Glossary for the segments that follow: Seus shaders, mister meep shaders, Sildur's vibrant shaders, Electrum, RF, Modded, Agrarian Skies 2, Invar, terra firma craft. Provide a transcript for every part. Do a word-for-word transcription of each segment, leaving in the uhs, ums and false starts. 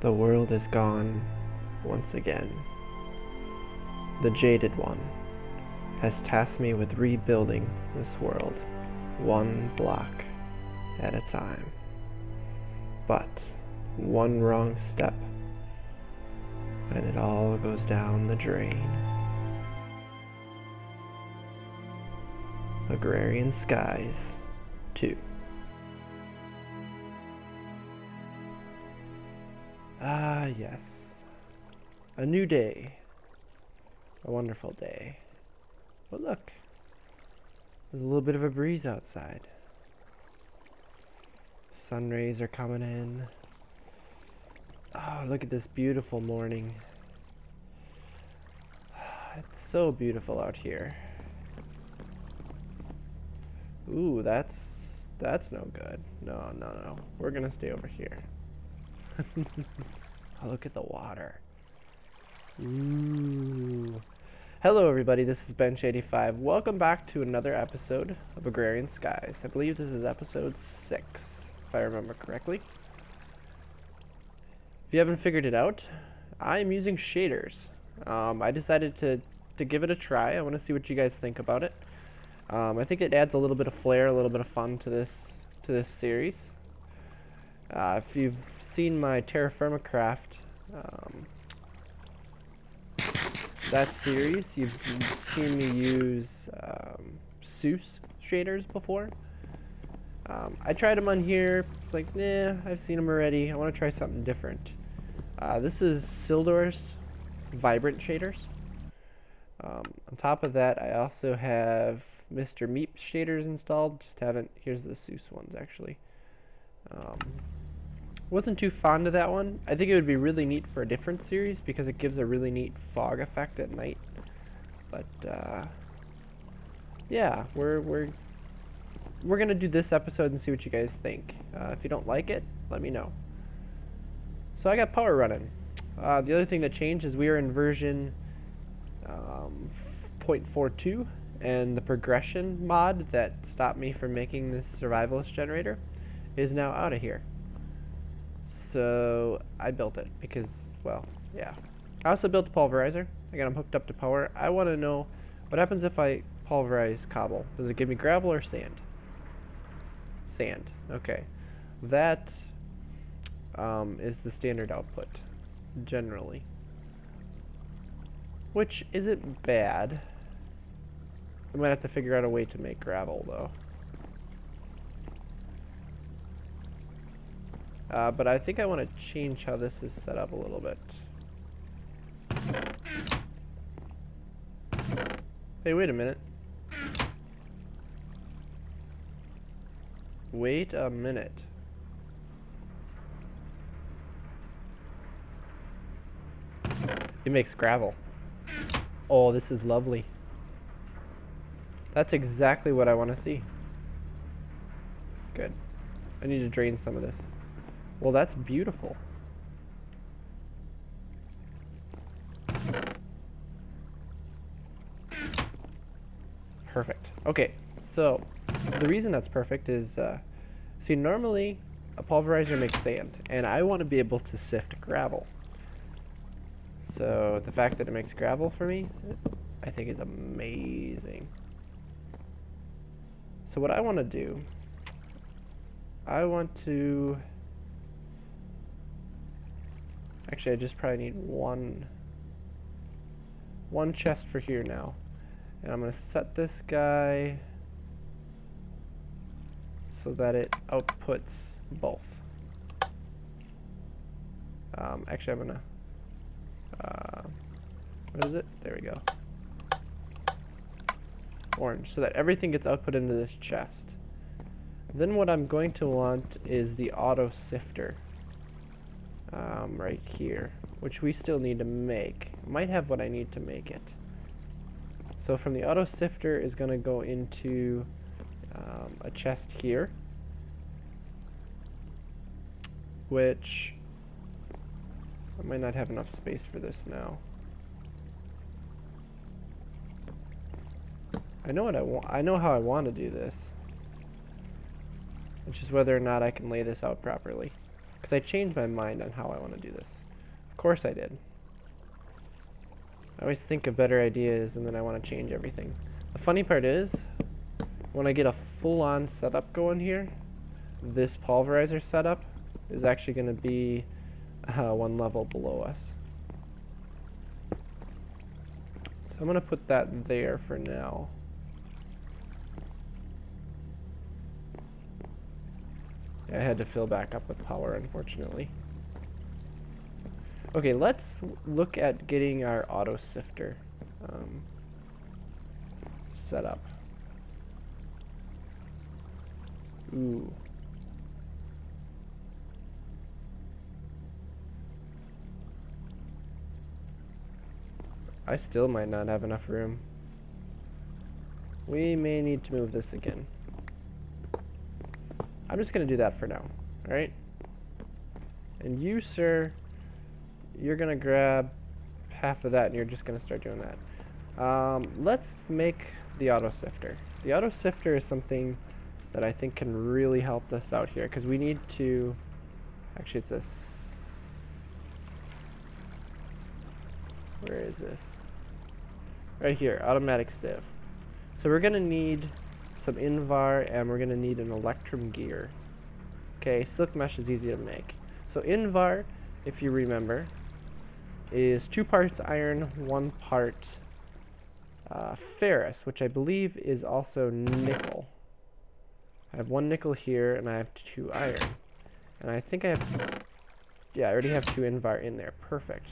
The world is gone once again. The Jaded One has tasked me with rebuilding this world one block at a time. But one wrong step and it all goes down the drain. Agrarian Skies two. Ah, yes. A new day. A wonderful day. But look, there's a little bit of a breeze outside. Sun rays are coming in. Oh, look at this beautiful morning. It's so beautiful out here. Ooh, that's that's no good. No, no, no. We're gonna stay over here. Oh, look at the water. Ooh. Hello everybody, this is Bench eighty-five. Welcome back to another episode of Agrarian Skies. I believe this is episode six, if I remember correctly. If you haven't figured it out, I'm using shaders. Um, I decided to, to give it a try. I want to see what you guys think about it. Um, I think it adds a little bit of flair, a little bit of fun to this to this series. Uh, if you've seen my Terra Firma Craft, um, that series, you've, you've seen me use um, Seus shaders before. Um, I tried them on here. It's like, nah, I've seen them already. I want to try something different. Uh, this is Sildur's Vibrant Shaders. Um, on top of that, I also have Mister Meep Shaders installed. Just haven't. Here's the Seus ones, actually. Um, wasn't too fond of that one. I think it would be really neat for a different series because it gives a really neat fog effect at night. But uh, yeah, we're we're we're gonna do this episode and see what you guys think. Uh, if you don't like it, let me know. So I got power running. Uh, the other thing that changed is we are in version um, point four two, and the progression mod that stopped me from making this survivalist generator is now out of here. So I built it because, well, yeah. I also built the pulverizer. I got them hooked up to power. I want to know what happens if I pulverize cobble. Does it give me gravel or sand? Sand. Okay. That um, is the standard output generally, which isn't bad. I might have to figure out a way to make gravel though. Uh, but I think I want to change how this is set up a little bit. Hey, wait a minute. Wait a minute. It makes gravel. Oh, this is lovely. That's exactly what I want to see. Good. I need to drain some of this. Well, that's beautiful. Perfect. Okay, so the reason that's perfect is, uh, see, normally a pulverizer makes sand, and I want to be able to sift gravel. So the fact that it makes gravel for me, I think is amazing. So what I want to do, I want to... Actually, I just probably need one one chest for here now. And I'm going to set this guy so that it outputs both. Um, actually, I'm going to... Uh, what is it? There we go. Orange. So that everything gets output into this chest. Then what I'm going to want is the auto sifter. Um, right here, which we still need to make. Might have what I need to make it. So from the auto sifter is going to go into um, a chest here, which I might not have enough space for this now. I know what I want. I know how I want to do this. It's just whether or not I can lay this out properly. Because I changed my mind on how I want to do this. Of course I did. I always think of better ideas and then I want to change everything. The funny part is, when I get a full-on setup going here, this pulverizer setup is actually going to be uh, one level below us. So I'm going to put that there for now. I had to fill back up with power, unfortunately. Okay, let's look at getting our auto sifter um, set up. Ooh. I still might not have enough room. We may need to move this again. I'm just going to do that for now, alright? And you, sir, you're going to grab half of that and you're just going to start doing that. Um, let's make the auto sifter. The auto sifter is something that I think can really help us out here because we need to... Actually, it's a... S Where is this? Right here, automatic sieve. So we're going to need some Invar, and we're going to need an Electrum gear. Okay, silk mesh is easy to make. So Invar, if you remember, is two parts iron, one part uh, ferrous, which I believe is also nickel. I have one nickel here, and I have two iron. And I think I have... Yeah, I already have two Invar in there. Perfect.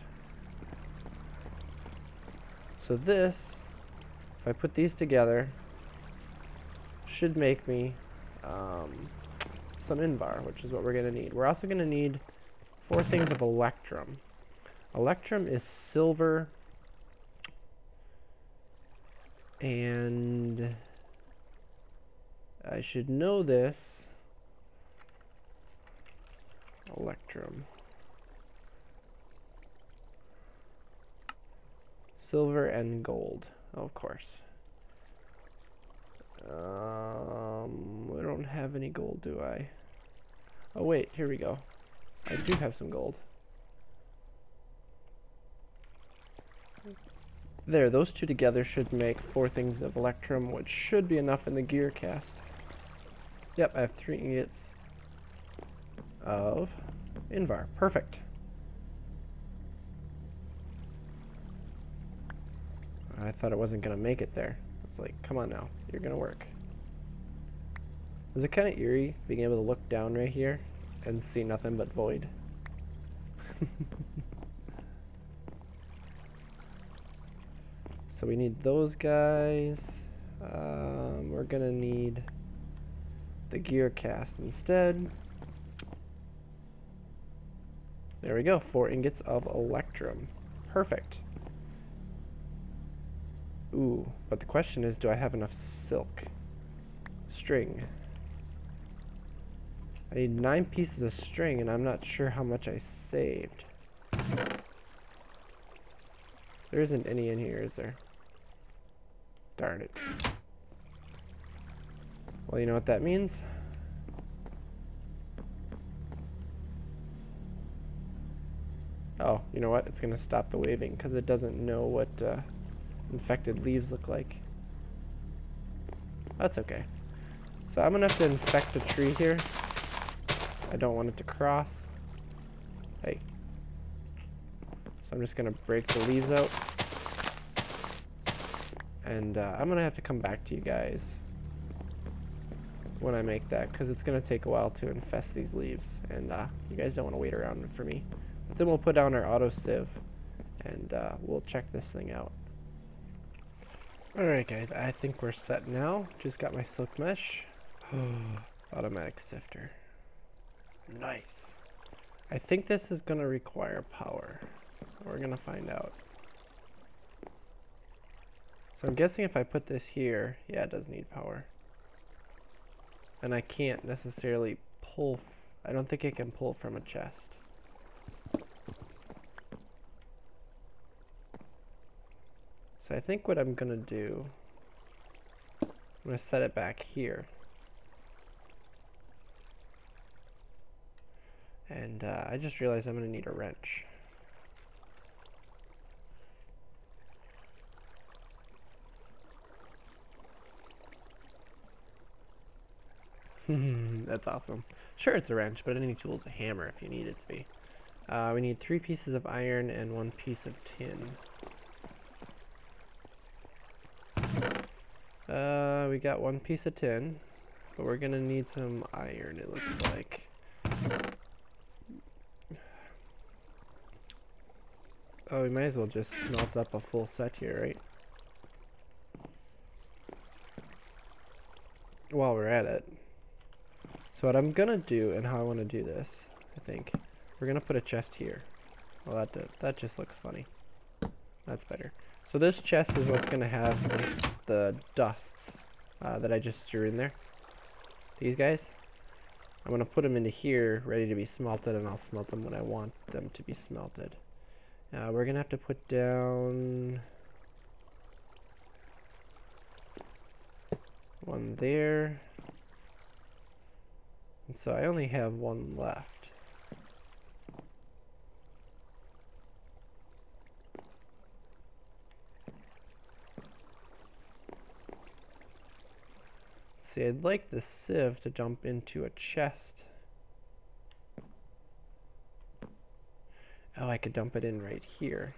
So this, if I put these together... should make me um, some Invar, which is what we're going to need. We're also going to need four things of Electrum. Electrum is silver and I should know this. Electrum. Silver and gold, of course. Um, I don't have any gold, do I? Oh wait, here we go. I do have some gold. There, those two together should make four things of Electrum, which should be enough in the gear cast. Yep, I have three ingots of Invar. Perfect. I thought it wasn't going to make it there. It's like, come on now, you're gonna work. Is it kind of eerie being able to look down right here and see nothing but void? So we need those guys. Um, we're gonna need the gear cast instead. There we go, four ingots of Electrum. Perfect. Ooh, but the question is, do I have enough silk? String. I need nine pieces of string, and I'm not sure how much I saved. There isn't any in here, is there? Darn it. Well, you know what that means? Oh, you know what? It's going to stop the waving, because it doesn't know what... Uh, infected leaves look like. That's okay. So I'm gonna have to infect a tree here. I don't want it to cross. Hey. So I'm just gonna break the leaves out. And uh, I'm gonna have to come back to you guys when I make that, because it's gonna take a while to infest these leaves, and uh, you guys don't want to wait around for me. But then we'll put down our auto sieve and uh, we'll check this thing out. Alright guys, I think we're set now. Just got my silk mesh. Automatic sifter. Nice. I think this is going to require power. We're going to find out. So I'm guessing if I put this here, yeah, it does need power. And I can't necessarily pull, f I don't think it can pull from a chest. So I think what I'm going to do, I'm going to set it back here. And uh, I just realized I'm going to need a wrench. That's awesome. Sure, it's a wrench, but any tool is a hammer if you need it to be. Uh, we need three pieces of iron and one piece of tin. Uh, we got one piece of tin, but we're gonna need some iron, it looks like. Oh, we might as well just smelt up a full set here, right? While we're at it. So what I'm gonna do, and how I want to do this, I think, we're gonna put a chest here. Well, that did, that just looks funny. That's better. So this chest is what's gonna have the, the dusts uh, that I just threw in there. These guys. I'm gonna put them into here, ready to be smelted, and I'll smelt them when I want them to be smelted. Uh, we're gonna have to put down one there. And so I only have one left. See, I'd like the sieve to jump into a chest. Oh, I could dump it in right here.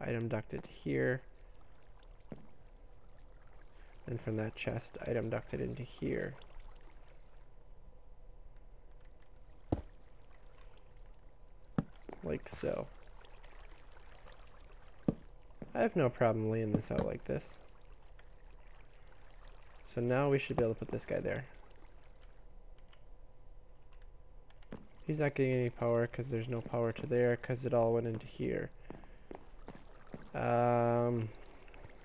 Item ducted here. And from that chest, item ducted into here. Like so. I have no problem laying this out like this. So now we should be able to put this guy there. He's not getting any power because there's no power to there because it all went into here. Um,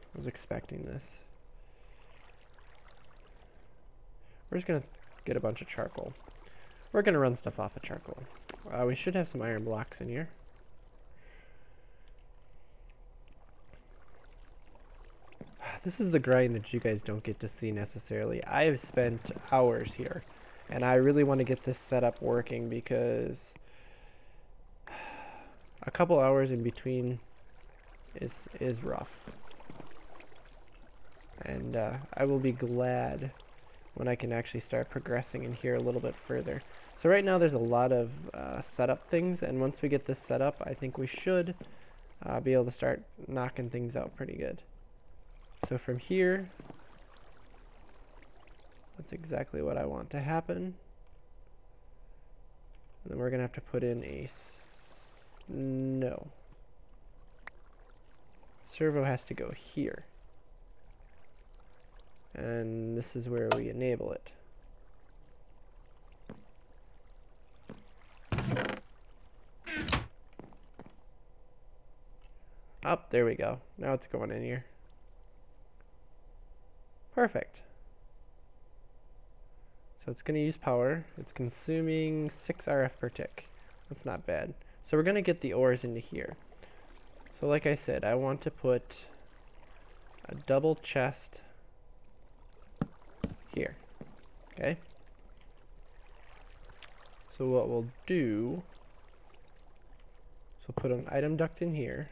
I was expecting this. We're just going to get a bunch of charcoal. We're going to run stuff off of charcoal. Uh, we should have some iron blocks in here. This is the grind that you guys don't get to see necessarily. I have spent hours here, and I really want to get this setup working because a couple hours in between is is rough. And uh, I will be glad when I can actually start progressing in here a little bit further. So right now there's a lot of uh, setup things, and once we get this set up, I think we should uh, be able to start knocking things out pretty good. So from here, that's exactly what I want to happen. And then we're going to have to put in a... S no. Servo has to go here. And this is where we enable it. Up, oh, there we go. Now it's going in here. Perfect. So it's going to use power. It's consuming six R F per tick. That's not bad. So we're going to get the ores into here. So like I said, I want to put a double chest here. Okay. So what we'll do is we'll put an item duct in here.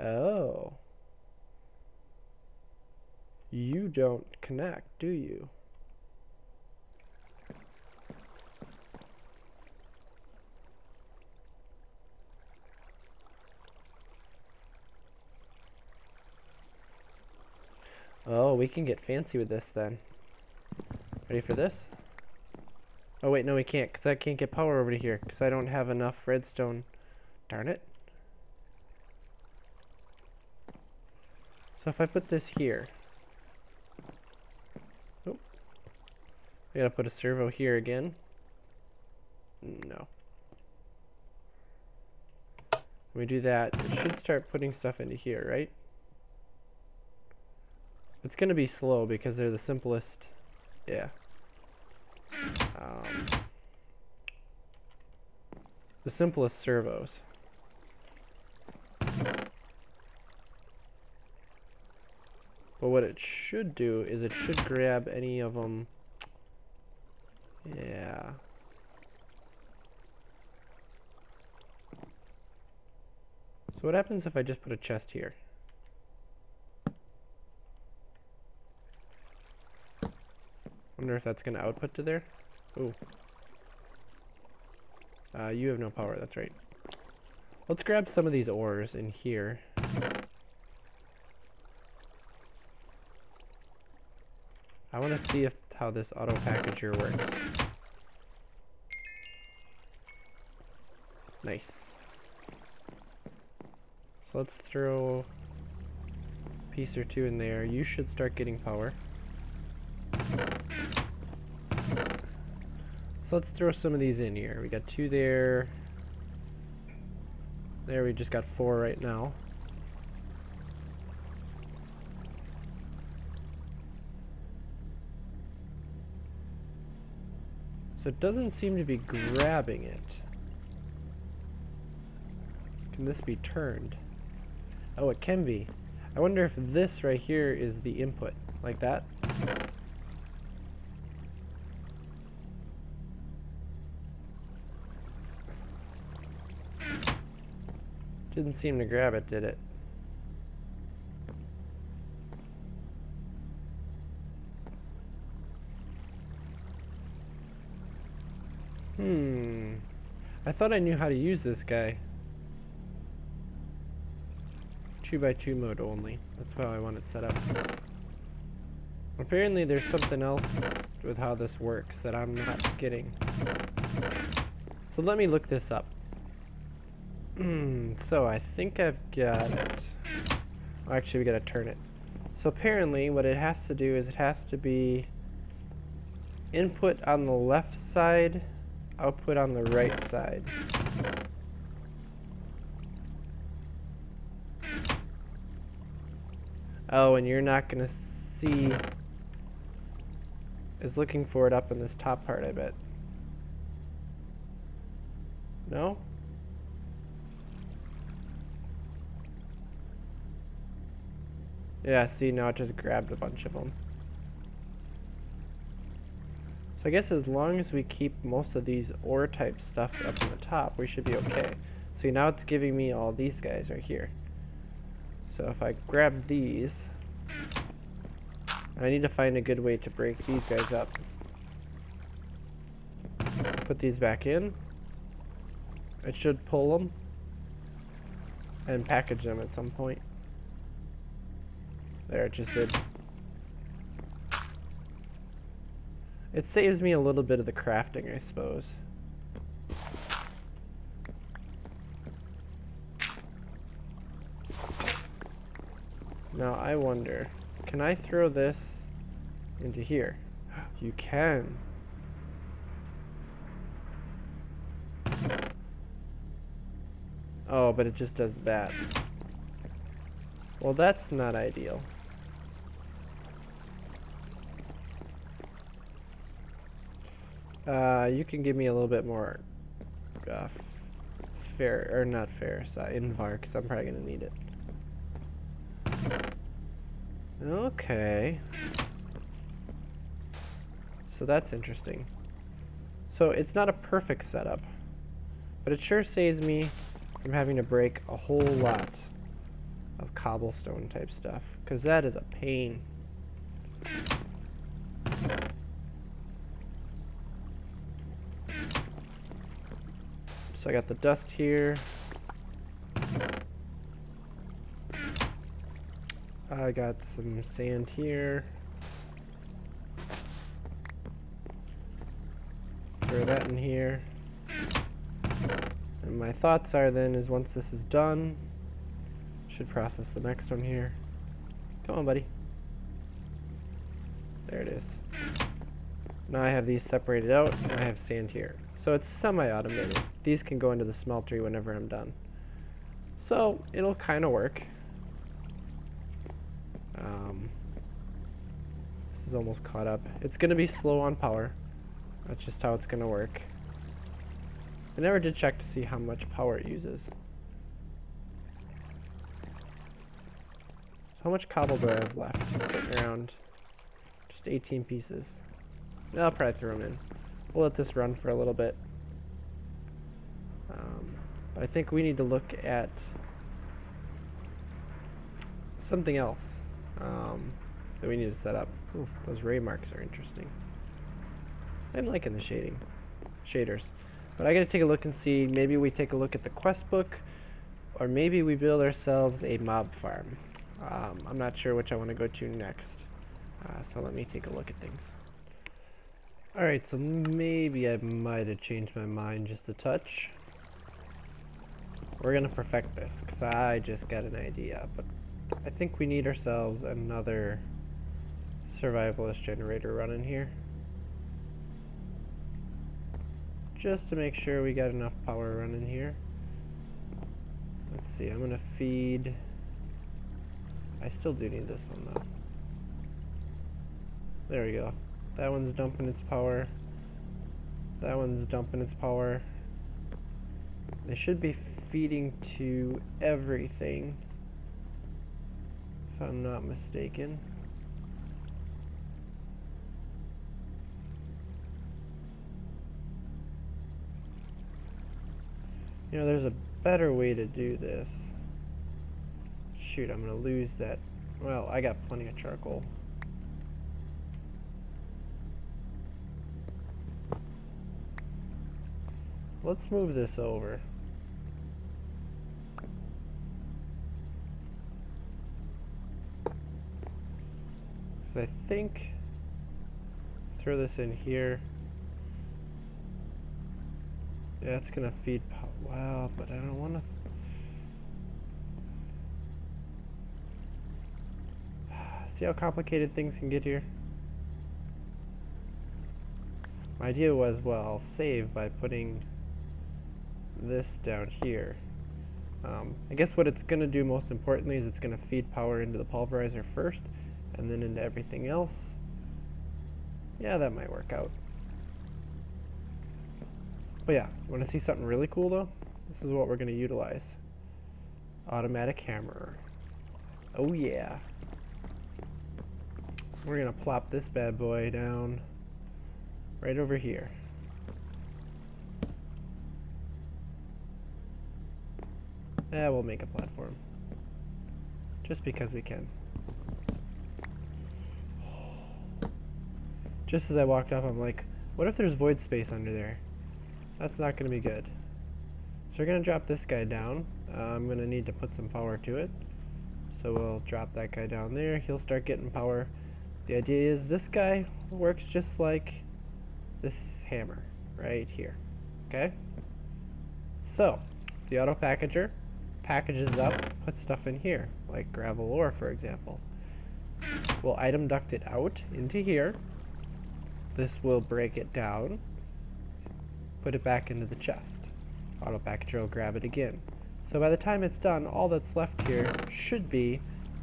Oh. You don't connect, do you? Oh, we can get fancy with this then. Ready for this? Oh wait, no we can't, because I can't get power over to here, because I don't have enough redstone. Darn it. So if I put this here, we gotta put a servo here again. No. When we do that, it should start putting stuff into here, right? It's gonna be slow because they're the simplest. Yeah. Um, the simplest servos. But what it should do is it should grab any of them. Yeah. So what happens if I just put a chest here? Wonder if that's going to output to there? Ooh. Uh, you have no power, that's right. Let's grab some of these ores in here. I want to see if how this auto packager works. Nice. So let's throw a piece or two in there. You should start getting power. So let's throw some of these in here. We got two there. There, we just got four right now. So it doesn't seem to be grabbing it. Can this be turned? Oh, it can be. I wonder if this right here is the input, like that. Didn't seem to grab it, did it? Hmm. I thought I knew how to use this guy. two by two mode only. That's how I want it set up. Apparently there's something else with how this works that I'm not getting. So let me look this up. So I think I've got it. Oh, actually, we gotta turn it. So apparently what it has to do is it has to be input on the left side, output on the right side. Oh, and you're not gonna see, is looking for it up in this top part, I bet. No? Yeah, see, now it just grabbed a bunch of them. So I guess as long as we keep most of these ore type stuff up in the top, we should be okay. See, now it's giving me all these guys right here. So if I grab these, I need to find a good way to break these guys up. Put these back in. It should pull them and package them at some point. There, it just did. It saves me a little bit of the crafting, I suppose. Now, I wonder, can I throw this into here? You can. Oh, but it just does that. Well, that's not ideal. Uh, you can give me a little bit more uh, fair, or not fair, so invar, because I'm probably going to need it. Okay. So that's interesting. So it's not a perfect setup, but it sure saves me from having to break a whole lot of cobblestone type stuff, because that is a pain. So I got the dust here. I got some sand here. Throw that in here. And my thoughts are then is once this is done, should process the next one here. Come on, buddy. There it is. Now I have these separated out, and I have sand here. So it's semi-automated. These can go into the smeltery whenever I'm done. So it'll kind of work. Um, this is almost caught up. It's going to be slow on power. That's just how it's going to work. I never did check to see how much power it uses. So how much cobble do I have left sitting around? Just eighteen pieces. I'll probably throw them in. We'll let this run for a little bit. Um, but I think we need to look at something else um, that we need to set up. Ooh, those ray marks are interesting. I'm liking the shading, shaders. But I gotta take a look and see. Maybe we take a look at the quest book, or maybe we build ourselves a mob farm. Um, I'm not sure which I want to go to next. Uh, so let me take a look at things. Alright, so maybe I might have changed my mind just a touch. We're gonna perfect this, because I just got an idea. But I think we need ourselves another survivalist generator running here, just to make sure we got enough power running here. Let's see, I'm gonna feed... I still do need this one though. There we go. That one's dumping its power. That one's dumping its power. They should be feeding to everything, if I'm not mistaken. You know, there's a better way to do this. Shoot, I'm gonna lose that. Well, I got plenty of charcoal. Let's move this over. So I think, throw this in here. Yeah, it's gonna feed power. Wow, but I don't wanna. See how complicated things can get here? My idea was, well, I'll save by putting this down here. Um, I guess what it's gonna do most importantly is it's gonna feed power into the pulverizer first, and then into everything else. Yeah, that might work out. But yeah, want to see something really cool though? This is what we're going to utilize. Automatic hammer. Oh yeah. We're going to plop this bad boy down right over here. Yeah, we'll make a platform. Just because we can. Just as I walked up, I'm like, what if there's void space under there? That's not going to be good. So we're going to drop this guy down. Uh, I'm going to need to put some power to it. So we'll drop that guy down there. He'll start getting power. The idea is this guy works just like this hammer right here. Okay? So the auto packager packages up, puts stuff in here, like gravel ore, for example. We'll item duct it out into here. This will break it down. Put it back into the chest. Auto packager will grab it again. So by the time it's done, all that's left here should be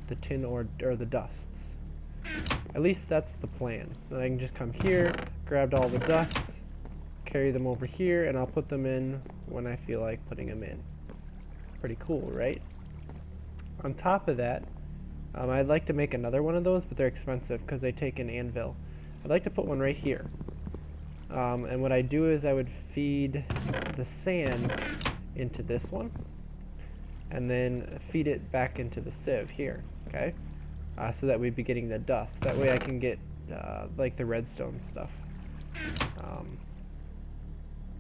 the tin or, or the dusts. At least that's the plan. Then I can just come here, grab all the dusts, carry them over here, and I'll put them in when I feel like putting them in. Pretty cool, right? On top of that, um, I'd like to make another one of those, but they're expensive because they take an anvil. I'd like to put one right here. Um, and what I do is I would feed the sand into this one, and then feed it back into the sieve here, okay? Uh, so that we'd be getting the dust. That way I can get, uh, like, the redstone stuff. Um,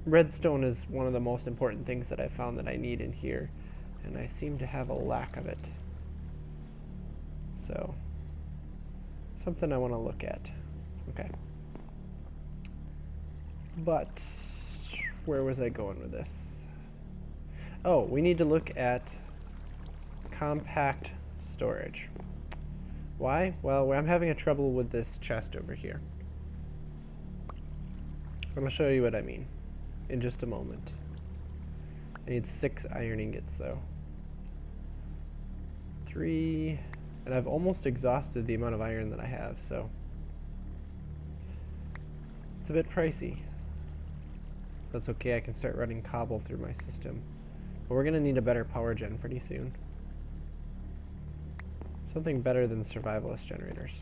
redstone is one of the most important things that I found that I need in here, and I seem to have a lack of it. So, something I want to look at. Okay. But where was I going with this? Oh, we need to look at compact storage. Why? Well, I'm having a trouble with this chest over here. I'm gonna show you what I mean in just a moment. I need six iron ingots though. Three, and I've almost exhausted the amount of iron that I have, so it's a bit pricey. That's okay, I can start running cobble through my system. But we're going to need a better power gen pretty soon. So Something better than survivalist generators.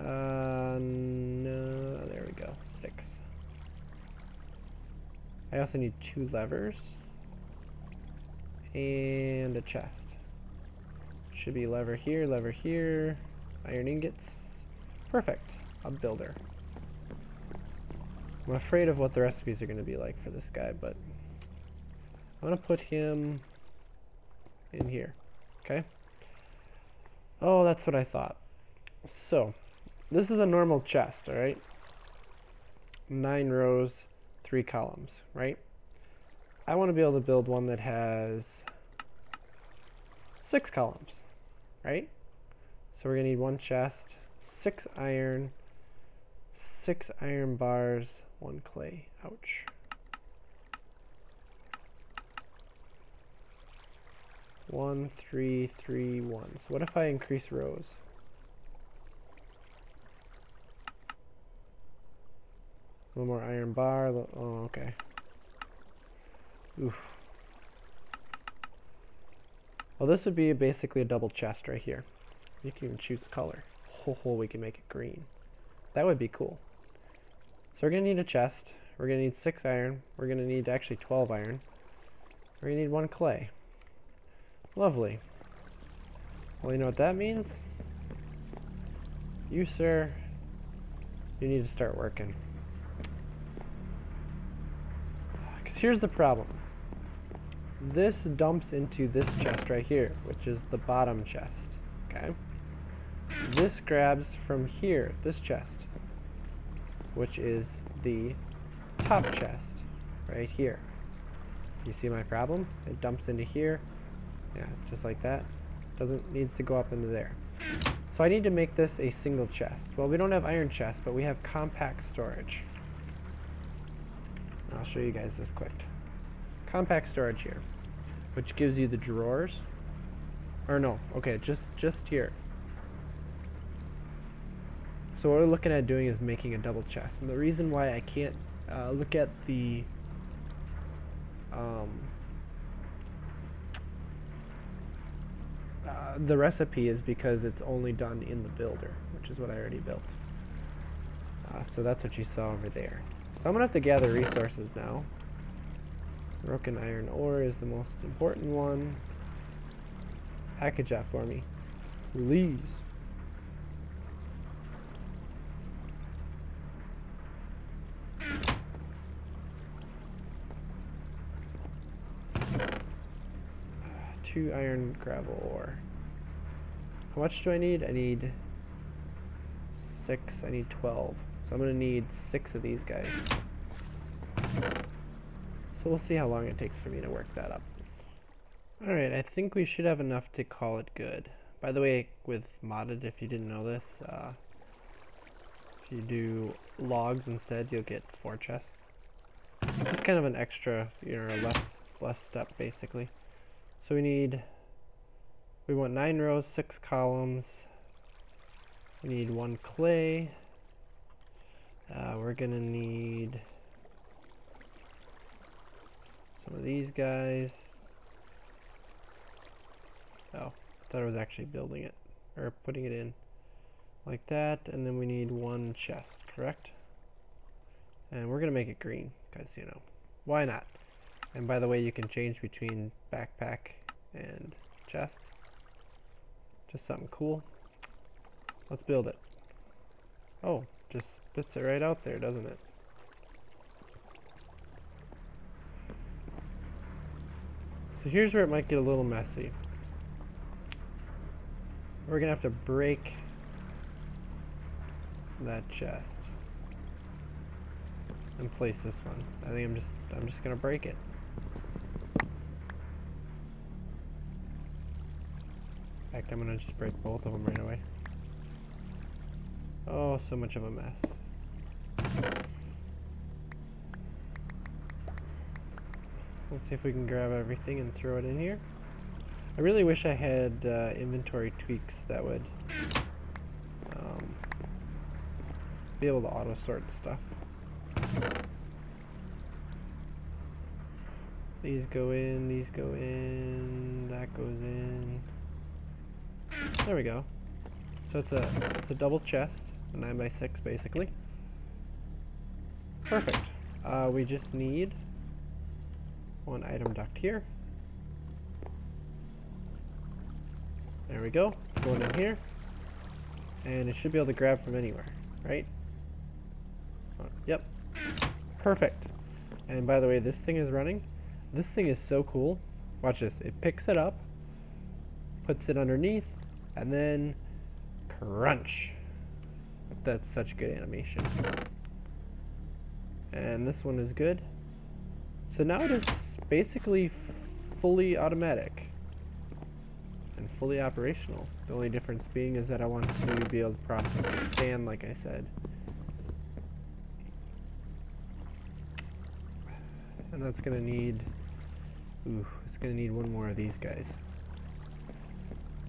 Uh, no, there we go, six. I also need two levers and a chest. Should be lever here, lever here, iron ingots. Perfect, a builder. I'm afraid of what the recipes are going to be like for this guy, but I'm going to put him in here, okay? Oh, that's what I thought. So, this is a normal chest, all right? Nine rows, three columns, right? I want to be able to build one that has six columns, right? So we're going to need one chest, six iron, six iron bars, one clay. Ouch. One, three, three, one. So what if I increase rows? A little more iron bar. Oh, okay. Oof. Well, this would be basically a double chest right here. You can even choose color. Ho ho, we can make it green. That would be cool. So we're gonna need a chest. We're gonna need six iron. We're gonna need actually twelve iron. We're gonna need one clay. Lovely. Well, you know what that means? You, sir, you need to start working. Because here's the problem. This dumps into this chest right here, which is the bottom chest, okay? This grabs from here, this chest, which is the top chest right here. You see my problem? It dumps into here. Yeah, just like that. Doesn't needs to go up into there. So I need to make this a single chest. Well, we don't have iron chests, but we have compact storage. I'll show you guys this quick. Compact storage here, which gives you the drawers. Or no, okay, just just here. So what we're looking at doing is making a double chest, and the reason why I can't uh, look at the um, Uh, the recipe is because it's only done in the builder, which is what I already built. Uh, so that's what you saw over there. So I'm gonna have to gather resources now. Broken iron ore is the most important one. Package that for me, please. Two iron gravel ore. How much do I need? I need six. I need twelve. So I'm gonna need six of these guys. So we'll see how long it takes for me to work that up. Alright, I think we should have enough to call it good. By the way, with Modded, if you didn't know this, uh, if you do logs instead, you'll get four chests. It's kind of an extra, you know, less, less step basically. So we need, we want nine rows, six columns, we need one clay, uh, we're gonna need some of these guys. Oh, I thought I was actually building it, or putting it in like that, and then we need one chest, correct? And we're gonna make it green, because, you know, why not? And by the way, you can change between backpack and chest. Just something cool. Let's build it. Oh, just spits it right out there, doesn't it? So here's where it might get a little messy. We're gonna have to break that chest and place this one. I think I'm just I'm just gonna break it. In fact, I'm gonna just break both of them right away. Oh, so much of a mess. Let's see if we can grab everything and throw it in here. I really wish I had uh, inventory tweaks that would um, be able to auto sort stuff. These go in, these go in, that goes in. There we go. So it's a, it's a double chest, nine by six basically. Perfect. Uh, we just need one item duct here. There we go. Going in here. And it should be able to grab from anywhere, right? Oh, yep. Perfect. And by the way, this thing is running. This thing is so cool. Watch this. It picks it up, puts it underneath, and then crunch. That's such good animation. And this one is good. So now it is basically fully automatic and fully operational. The only difference being is that I want to be able to process the sand, like I said. And that's gonna need, ooh, it's gonna need one more of these guys.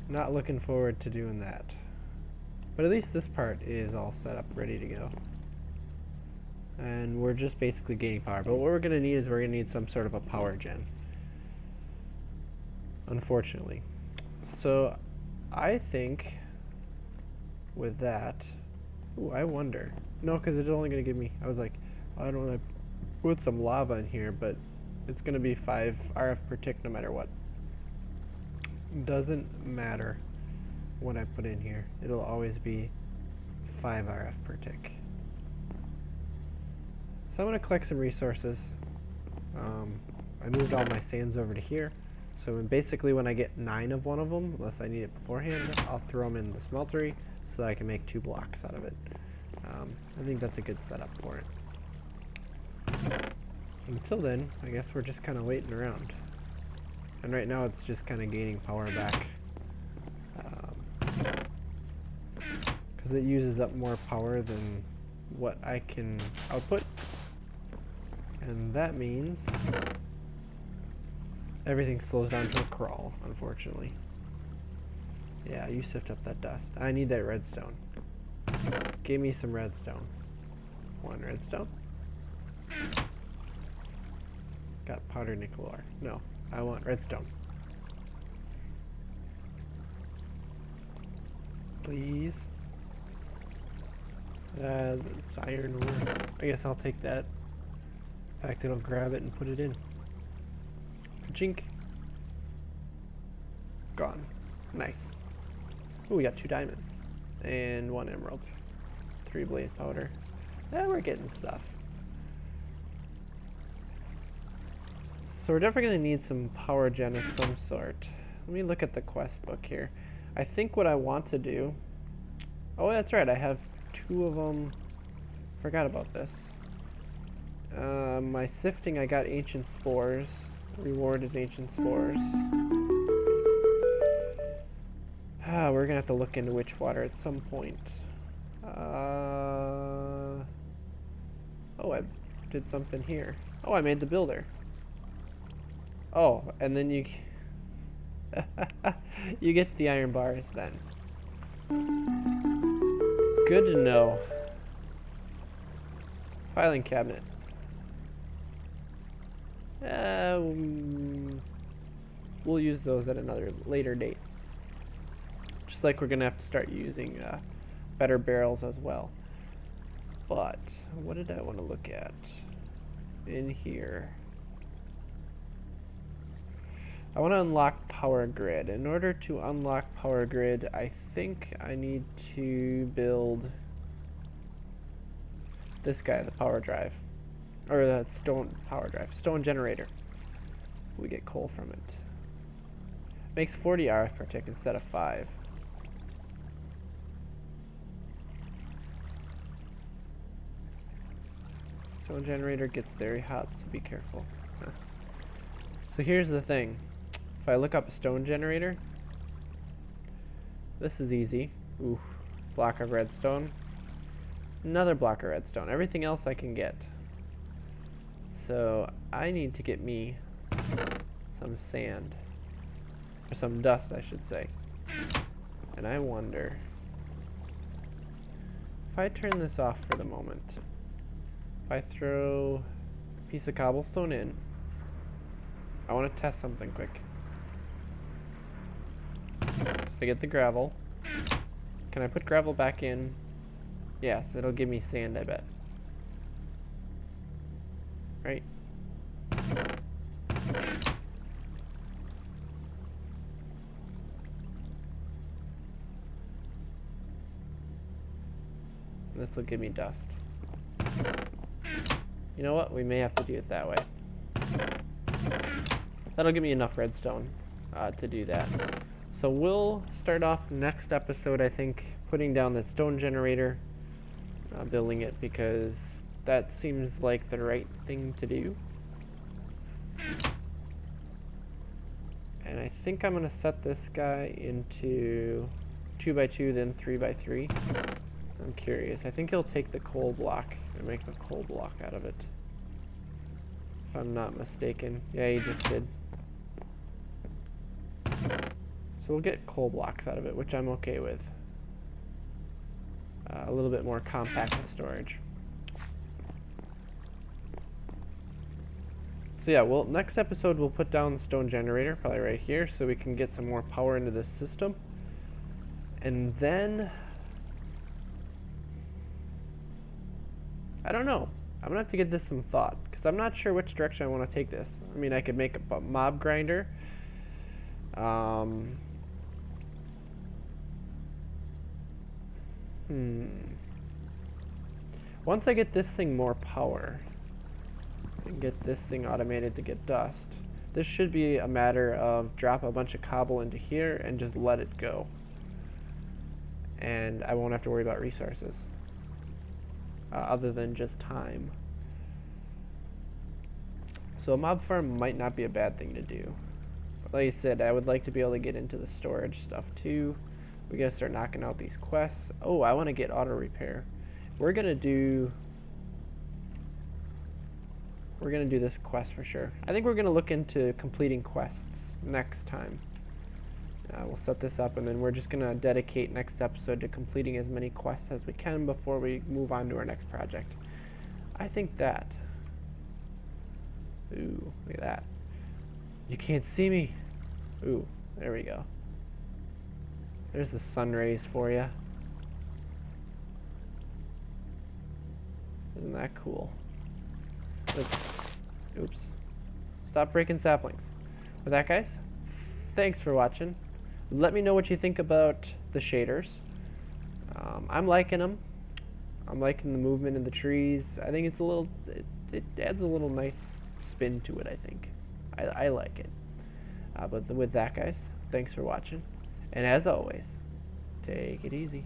Not looking forward to doing that. But at least this part is all set up, ready to go. And we're just basically gaining power. But what we're gonna need is we're gonna need some sort of a power gen, unfortunately. So I think with that, ooh, I wonder. No, because it's only gonna give me, I was like, I don't wanna put some lava in here, but it's gonna be five R F per tick no matter what. Doesn't matter what I put in here. It'll always be five R F per tick. So I'm going to collect some resources. Um, I moved all my sands over to here. So when basically when I get nine of one of them, unless I need it beforehand, I'll throw them in the smeltery so that I can make two blocks out of it. Um, I think that's a good setup for it. Until then, I guess we're just kind of waiting around. And right now it's just kind of gaining power back. Because um, it uses up more power than what I can output. And that means everything slows down to a crawl, unfortunately. Yeah, you sift up that dust. I need that redstone. Give me some redstone. One redstone. Got powder nickel ore. No, I want redstone. Please. Uh, it's iron ore. I guess I'll take that. In fact, it'll grab it and put it in. Jink. Gone. Nice. Ooh, we got two diamonds. And one emerald. Three blaze powder. And we're getting stuff. So we're definitely going to need some power gen of some sort. Let me look at the quest book here. I think what I want to do... Oh, that's right. I have two of them. Forgot about this. Uh, my sifting, I got ancient spores. Reward is ancient spores. Ah, we're gonna have to look into witch water at some point. Uh, oh, I did something here. Oh, I made the builder. Oh, and then you you get the iron bars then. Good to know. Filing cabinet. Uh, we'll use those at another later date. Just like we're gonna have to start using uh, better barrels as well. But what did I want to look at in here? I want to unlock power grid. In order to unlock power grid, I think I need to build this guy, the power drive. Or that stone power drive. Stone generator. We get coal from it. Makes forty R F per tick instead of five. Stone generator gets very hot, so be careful. Huh. So here's the thing. If I look up a stone generator, this is easy. Ooh, block of redstone. Another block of redstone. Everything else I can get. So I need to get me some sand, or some dust I should say. And I wonder if I turn this off for the moment, if I throw a piece of cobblestone in, I want to test something quick. So I get the gravel, Can I put gravel back in? Yes, it'll give me sand, I bet. Right? This will give me dust. You know what? We may have to do it that way. That'll give me enough redstone uh, to do that. So we'll start off next episode, I think, putting down that stone generator, uh, building it, because that seems like the right thing to do. And I think I'm gonna set this guy into two by two, then three by three. I'm curious. I think he'll take the coal block and make a coal block out of it, if I'm not mistaken. Yeah, he just did. So we'll get coal blocks out of it, which I'm okay with. Uh, a little bit more compact storage. So yeah, well, next episode we'll put down the stone generator, probably right here, so we can get some more power into this system. And then... I don't know. I'm gonna have to give this some thought, because I'm not sure which direction I want to take this. I mean, I could make a mob grinder. Um, hmm. Once I get this thing more power, and get this thing automated to get dust, this should be a matter of drop a bunch of cobble into here and just let it go. And I won't have to worry about resources. Uh, other than just time. So a mob farm might not be a bad thing to do. But like I said, I would like to be able to get into the storage stuff too. We gotta start knocking out these quests. Oh, I want to get auto repair. We're gonna do. We're gonna do this quest for sure. I think we're gonna look into completing quests next time. Uh, we'll set this up, and then we're just going to dedicate next episode to completing as many quests as we can before we move on to our next project. I think that... Ooh, look at that. You can't see me! Ooh, there we go. There's the sun rays for you. Isn't that cool? Oops. Oops. Stop breaking saplings. With that, guys, thanks for watching. Let me know what you think about the shaders. Um, I'm liking them. I'm liking the movement in the trees. I think it's a little, it, it adds a little nice spin to it, I think. I, I like it. Uh, but with that, guys, thanks for watching. And as always, take it easy.